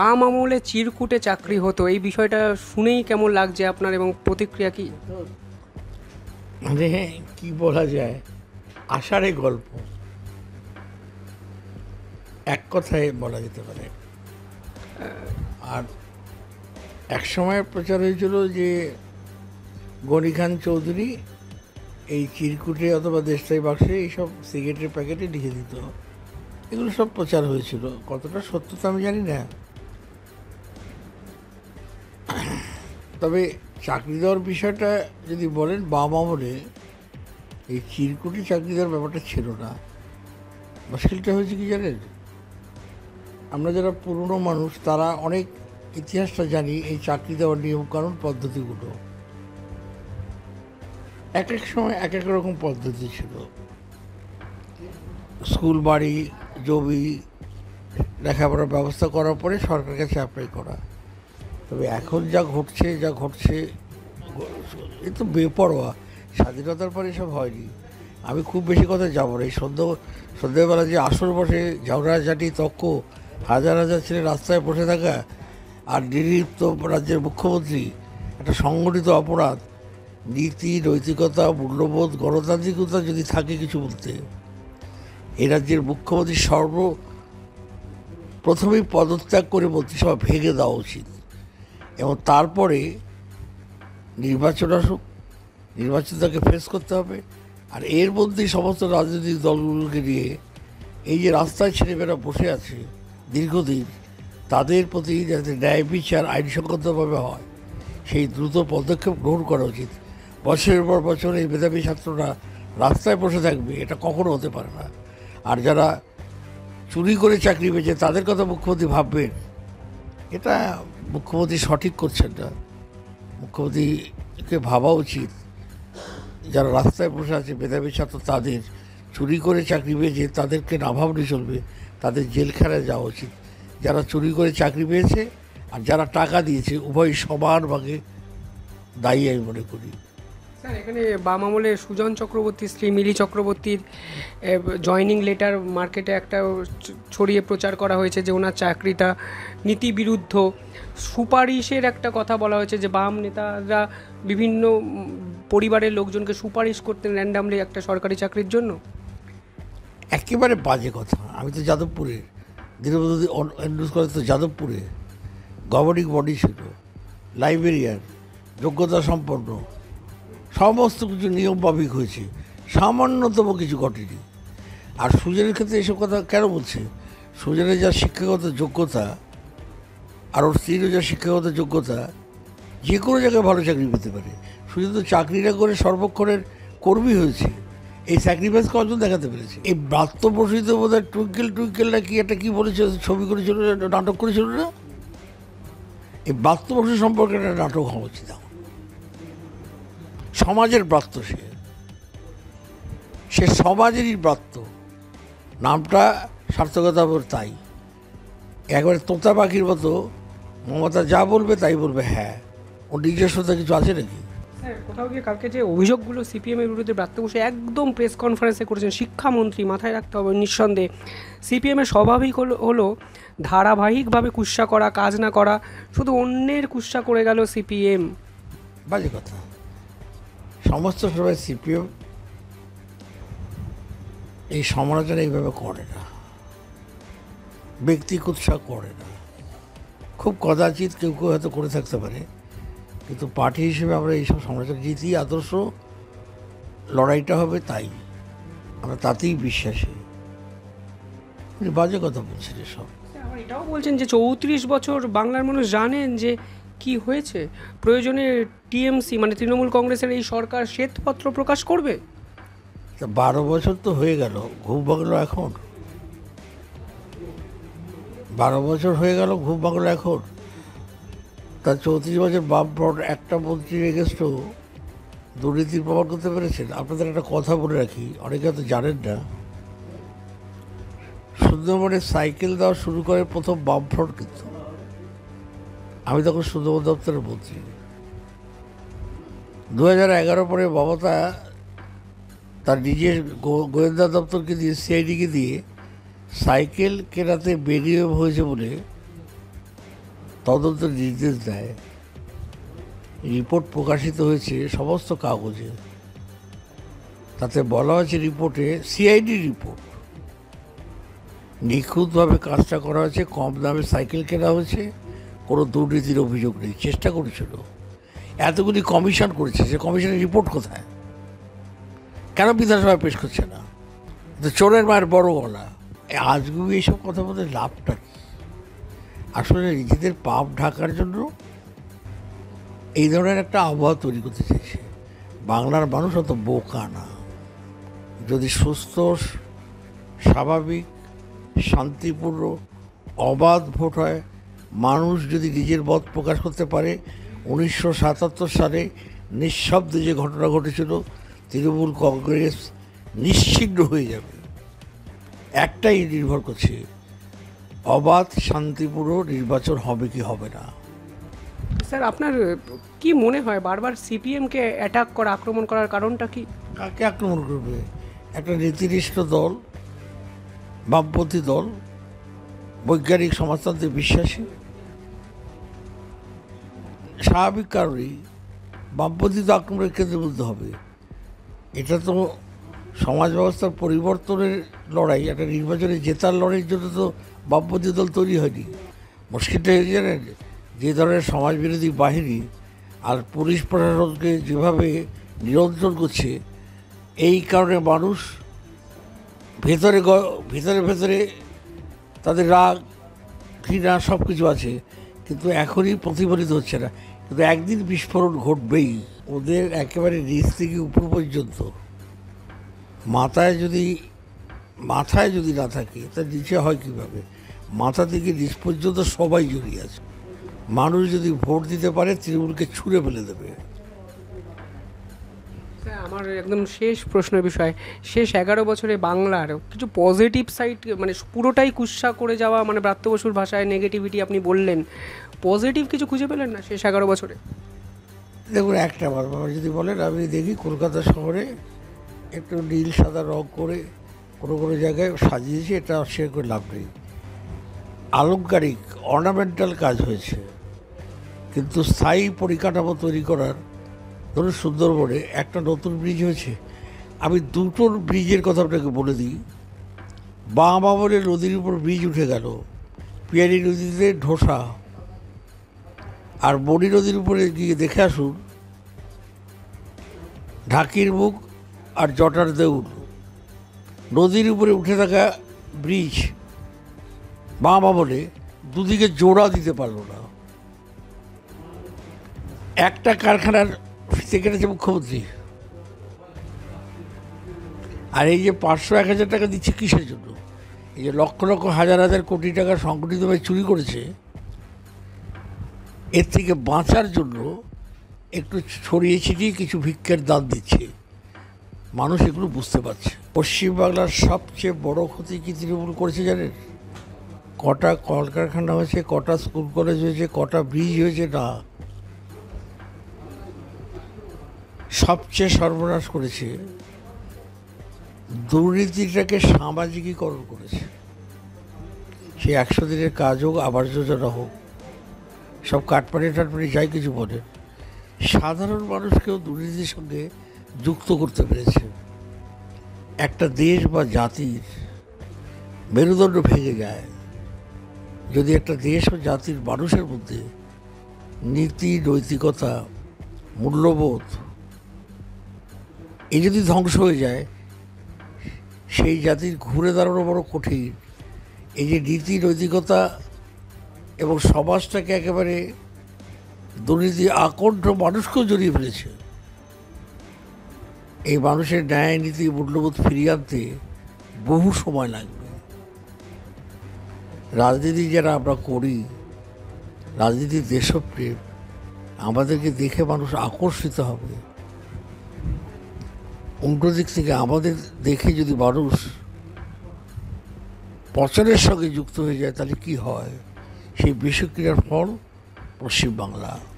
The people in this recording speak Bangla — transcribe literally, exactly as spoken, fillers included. বাম আমলে চিরকুটে চাকরি হতো, এই বিষয়টা শুনেই কেমন লাগছে আপনার এবং প্রতিক্রিয়া কি? মানে কি বলা যায়, আষাঢ়ে গল্প, এক কথায় বলা যেতে পারে। আর এক সময় প্রচার হয়েছিল যে গনি খান চৌধুরী এই চিরকুটে অথবা দেশলাই বাক্সে এইসব সিগারেটের প্যাকেটে লিখে দিত, এগুলো সব প্রচার হয়েছিল। কতটা সত্যতা আমি জানি না, তবে চাকরি দেওয়ার বিষয়টা যদি বলেন, বাম আমলে এই চিরকুটে চাকরি দেওয়ার ব্যাপারটা ছিল না। মুশকিলটা হয়েছে কি জানেন, আমরা যারা পুরনো মানুষ তারা অনেক ইতিহাসটা জানি, এই চাকরি দেওয়ার নিয়মকানুন পদ্ধতিগুলো এক এক সময় এক এক রকম পদ্ধতি ছিল। স্কুল, বাড়ি, জমি, লেখাপড়ার ব্যবস্থা করার পরে সরকারের কাছে অ্যাপ্লাই করা। তবে এখন যা ঘটছে যা ঘটছে এ তো বেপরোয়া, স্বাধীনতার পরে এসব হয়নি। আমি খুব বেশি কথা যাব না। এই সন্ধ্যা সন্ধ্যাবেলা যে আসর বসে ঝগড়াঝাটি, তর্ক, হাজার হাজার ছেলে রাস্তায় বসে থাকা, আর নির্লিপ্ত রাজ্যের মুখ্যমন্ত্রী, একটা সংগঠিত অপরাধ। নীতি, নৈতিকতা, মূল্যবোধ, গণতান্ত্রিকতা যদি থাকে কিছু বলতে, এ রাজ্যের মুখ্যমন্ত্রী সর্ব প্রথমেই পদত্যাগ করে মন্ত্রিসভা ভেঙে দেওয়া উচিত, এবং তারপরে নির্বাচন আসুক, নির্বাচন তাকে ফেস করতে হবে। আর এর মধ্যেই সমস্ত রাজনৈতিক দলগুলোকে নিয়ে এই যে রাস্তায় ছেলেমেয়েরা বসে আছে দীর্ঘদিন, তাদের প্রতি যাতে ন্যায় বিচার আইনসঙ্গতভাবে হয় সেই দ্রুত পদক্ষেপ গ্রহণ করা উচিত। বছরের পর বছর এই মেধাবী ছাত্ররা রাস্তায় বসে থাকবে, এটা কখনো হতে পারে না। আর যারা চুরি করে চাকরি পেয়েছে তাদের কথা মুখ্যমন্ত্রী ভাববেন, এটা মুখ্যমন্ত্রী সঠিক করছেন না। মুখ্যমন্ত্রীকে ভাবা উচিত যারা রাস্তায় বসে আছে মেধাবী ছাত্র, তাদের চুরি করে চাকরি পেয়েছে তাদেরকে না ভাবলে চলবে, তাদের জেলখানায় যাওয়া উচিত। যারা চুরি করে চাকরি পেয়েছে আর যারা টাকা দিয়েছে উভয় সমান ভাগে দায়ী আমি মনে করি। স্যার, এখানে বাম আমলে সুজন চক্রবর্তী, শ্রী মিলি চক্রবর্তীর জয়নিং লেটার মার্কেটে একটা ছড়িয়ে প্রচার করা হয়েছে যে ওনার চাকরিটা নীতিবিরুদ্ধ। সুপারিশের একটা কথা বলা হয়েছে যে বাম নেতারা বিভিন্ন পরিবারের লোকজনকে সুপারিশ করতেন র্যান্ডামলি একটা সরকারি চাকরির জন্য। একেবারে বাজে কথা। আমি তো যাদবপুরের দীনবন্ধু অ্যান্ড্রুজ কলেজ, তো যাদবপুরে গভর্নিং বডি ছিল, লাইব্রেরিয়ান, যোগ্যতা সম্পন্ন, সমস্ত কিছু নিয়ম মাফিক হয়েছে, সামান্যতম কিছু ঘটেনি। আর সুজনের ক্ষেত্রে এসব কথা কেন বলছে? সুজনের যা শিক্ষাগত যোগ্যতা আর ওর স্ত্রীরও যা শিক্ষাগত যোগ্যতা, যে কোনো জায়গায় ভালো চাকরি পেতে পারে। সুজন তো চাকরি না করে সর্বক্ষণের কর্মী হয়েছে, এই স্যাক্রিফাইস কজন দেখাতে পেরেছে। এই ব্রাত্যপ্রসূত বোধ হয় টুইঙ্কেল টুইঙ্কেল না কি একটা কী বলেছিল, ছবি করেছিল, নাটক করেছিল না। এই ব্রাত্যপ্রসূত সম্পর্কে একটা নাটক হওয়া উচিত। সমাজের ব্রাত্য সে, সে সমাজেরই ব্রাত্য, নামটা সার্থকতা বল। তাই একবার তোতা পাখির মতো মমতা যা বলবে তাই বলবে। হ্যাঁ, ওর নিজস্বতা কিছু আছে নাকি? হ্যাঁ, কোথাও গিয়ে কালকে যে অভিযোগগুলো সিপিএমের বিরুদ্ধে ব্রাত্য বসে একদম প্রেস কনফারেন্সে করেছেন শিক্ষামন্ত্রী, মাথায় রাখতে হবে নিঃসন্দেহে সিপিএমের স্বাভাবিক হলো হলো ধারাবাহিকভাবে কুৎসা করা, কাজ না করা। শুধু অন্যের কুৎসা করে গেল সিপিএম, বাজে কথা। সমস্ত সবাই সিপিএম এই সমালোচনা এইভাবে করে না, ব্যক্তি কুৎসা করে না। খুব কদাচিৎ কেউ কেউ হয়তো করে থাকতে পারে, কিন্তু পার্টি হিসেবে আমরা এইসব সমালোচনা জিতি আদর্শ লড়াইটা হবে, তাই আমরা তাতেই বিশ্বাসী। বাজে কথা বলছেন এসব। আবার এটাও বলছেন যে চৌত্রিশ বছর বাংলার মানুষ জানেন যে কি হয়েছে, প্রয়োজনে টিএমসি মানে তৃণমূল কংগ্রেসের এই সরকার শ্বেতপত্র প্রকাশ করবে। তা বারো বছর তো হয়ে গেল, ঘুম ভাঙলো এখন, বারো বছর হয়ে গেল ঘুম ভাঙলো এখন। তা চৌত্রিশ বছর বামফ্রন্ট একটা মন্ত্রীর এগেনস্টও দুর্নীতির প্রমাণ করতে পেরেছেন। আপনাদের একটা কথা বলে রাখি, অনেকে হয়তো জানেন না, সুন্দরবনে সাইকেল দেওয়া শুরু করে প্রথম বামফ্রন্ট। কিন্তু আমি তখন সুন্দরবন দপ্তরের মন্ত্রী। দু হাজার এগারো পরে মমতা তার নিজের গোয়েন্দা দপ্তরকে দিয়ে, সিআইডিকে দিয়ে সাইকেল কেনাতে বেরিয়ে হয়েছে বলে তদন্তের নির্দেশ দেয়। রিপোর্ট প্রকাশিত হয়েছে সমস্ত কাগজে। তাতে বলা হয়েছে রিপোর্টে সিআইডি রিপোর্ট, নিখুঁতভাবে কাজটা করা হয়েছে, কম দামে সাইকেল কেনা হয়েছে, কোনো দুর্নীতির অভিযোগ নেই। চেষ্টা করেছিল, এতগুলি কমিশন করেছে, সে কমিশনের রিপোর্ট কোথায়? কেন বিধানসভায় পেশ করছে না? তো চোরের মায়ের বড় গলা। আজগু এইসব কথা বলতে লাভটা কী? আসলে নিজেদের পাপ ঢাকার জন্য এই ধরনের একটা আবহাওয়া তৈরি করতে চাইছে। বাংলার মানুষ অত বোকা না। যদি সুস্থ, স্বাভাবিক, শান্তিপূর্ণ, অবাধ ভোট হয়, মানুষ যদি নিজের মত প্রকাশ করতে পারে। উনিশশো সাতাত্তর সালে নিঃশব্দে যে ঘটনা ঘটেছিল, তৃণমূল কংগ্রেস নিশ্চিহ্ন হয়ে যাবে। একটাই নির্ভর করছে, অবাধ শান্তিপূর্ণ নির্বাচন হবে কি হবে না। স্যার, আপনার কি মনে হয় বারবার সিপিএমকে অ্যাটাক করা, আক্রমণ করার কারণটা কি? কাকে আক্রমণ করবে? একটা নীতিনিষ্ঠ দল, বামপন্থী দল, বৈজ্ঞানিক সমাজতন্ত্রে বিশ্বাসী। স্বাভাবিক কারণেই বামপন্থী তো আক্রমণের ক্ষেত্রে বলতে হবে। এটা তো সমাজ ব্যবস্থার পরিবর্তনের লড়াই, একটা নির্বাচনে জেতার লড়াইয়ের জন্য তো বামপন্থী দল তৈরি হয়নি। মুশকিলটা এই জানেন, যে ধরনের সমাজবিরোধী বাহিনী আর পুলিশ প্রশাসনকে যেভাবে নিয়ন্ত্রণ করছে, এই কারণে মানুষ ভেতরে ভেতরে ভেতরে তাদের রাগ, ঘৃণা সব কিছু আছে, কিন্তু এখনই প্রতিফলিত হচ্ছে না। কিন্তু একদিন বিস্ফোরণ ঘটবেই। ওদের একেবারে নিচ থেকে উপর পর্যন্ত মাথায় যদি মাথায় যদি না থাকে, তার নিচে হয় কীভাবে? মাথা থেকে নিচ পর্যন্ত সবাই জড়িয়ে আছে। মানুষ যদি ভোট দিতে পারে, তৃণমূলকে ছুঁড়ে ফেলে দেবে। আমার একদম শেষ প্রশ্ন বিষয়, শেষ এগারো বছরে বাংলার কিছু পজিটিভ সাইড, মানে পুরোটাই কুৎসা করে যাওয়া, মানে ব্রাত্য বসুর ভাষায় নেগেটিভিটি আপনি বললেন, পজিটিভ কিছু খুঁজে পেলেন না শেষ এগারো বছরে? দেখুন, একটা বার যদি বলেন, আমি দেখি কলকাতা শহরে একটু নীল সাদা রং করে কোনো কোনো জায়গায় সাজিয়েছি, এটা শেয়ার করে লাভ নেই। আলংকারিক, অর্নামেন্টাল কাজ হয়েছে, কিন্তু স্থায়ী পরিকাঠামো তৈরি করার, ধরুন সুন্দরবনে একটা নতুন ব্রিজ হয়েছে। আমি দুটো ব্রিজের কথা আপনাকে বলে দিই। বাম আমলে নদীর উপর ব্রিজ উঠে গেল, পিয়ারি নদীতে ধোসা, আর বনি নদীর উপরে গিয়ে দেখে আসুন ঢাকির মুখ আর জটার দেউল। নদীর উপরে উঠে থাকা ব্রিজ বাম আমলে দুদিকে জোড়া দিতে পারল না। একটা কারখানার ফিতে কেটেছে মুখ্যমন্ত্রী। আর এই যে পাঁচশো এক হাজার টাকা দিচ্ছে কিসের জন্য? এই যে লক্ষ লক্ষ হাজার হাজার কোটি টাকা সংগঠিতভাবে চুরি করেছে, এর থেকে বাঁচার জন্য একটু ছড়িয়ে ছিটিয়ে কিছু ভিক্ষার দান দিচ্ছে। মানুষ এগুলো বুঝতে পারছে। পশ্চিমবাংলার সবচেয়ে বড় ক্ষতি কি তৃণমূল করেছে জানেন? কটা কলকারখানা হয়েছে, কটা স্কুল কলেজ হয়েছে, কটা ব্রিজ হয়েছে? না, সবচেয়ে সর্বনাশ করেছে দুর্নীতিটাকে সামাজিকীকরণ করেছে। সে একশো দিনের কাজ হোক, আবাস যোজনা হোক, সব কাটপানি টাটপানি যাই কিছু বলে, সাধারণ মানুষকেও দুর্নীতির সঙ্গে যুক্ত করতে পেরেছে। একটা দেশ বা জাতির মেরুদণ্ড ভেঙে যায় যদি একটা দেশ ও জাতির মানুষের মধ্যে নীতি, নৈতিকতা, মূল্যবোধ এই যদি ধ্বংস হয়ে যায়, সেই জাতির ঘুরে দাঁড়ানো বড় কঠিন। এই যে নীতি, নৈতিকতা এবং সমাজটাকে একেবারে দুর্নীতি আকণ্ঠ মানুষকেও জড়িয়ে ফেলেছে। এই মানুষের ন্যায়, নীতি, মূল্যবোধ ফিরিয়ে আনতে বহু সময় লাগবে। রাজনীতি যারা আমরা করি, রাজনীতি দেশপ্রেম, আমাদেরকে দেখে মানুষ আকর্ষিত হবে। উল্টো দিক থেকে আমাদের দেখে যদি মানুষ পচনের সঙ্গে যুক্ত হয়ে যায়, তাহলে কি হয়? সেই বিষক্রিয়ার ফল পশ্চিমবাংলা।